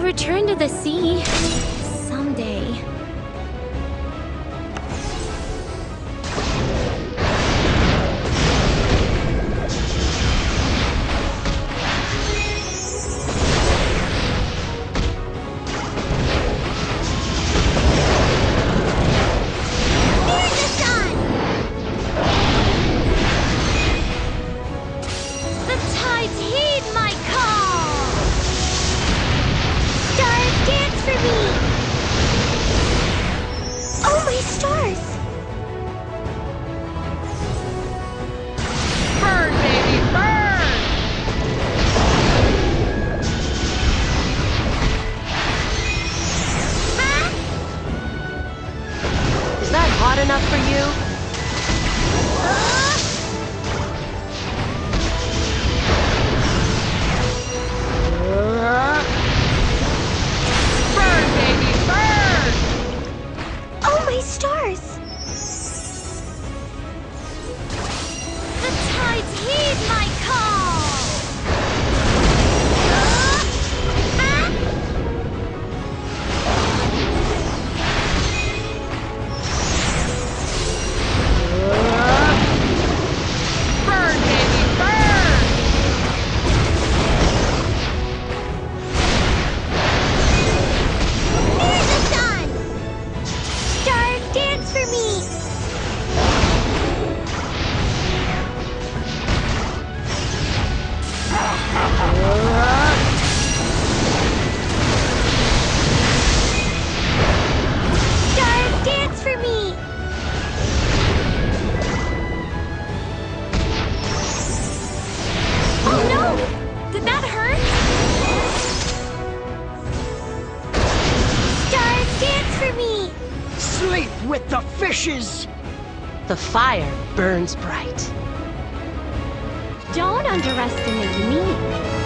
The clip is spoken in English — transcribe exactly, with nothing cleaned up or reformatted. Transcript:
I'll return to the sea someday. The fire burns bright. Don't underestimate me.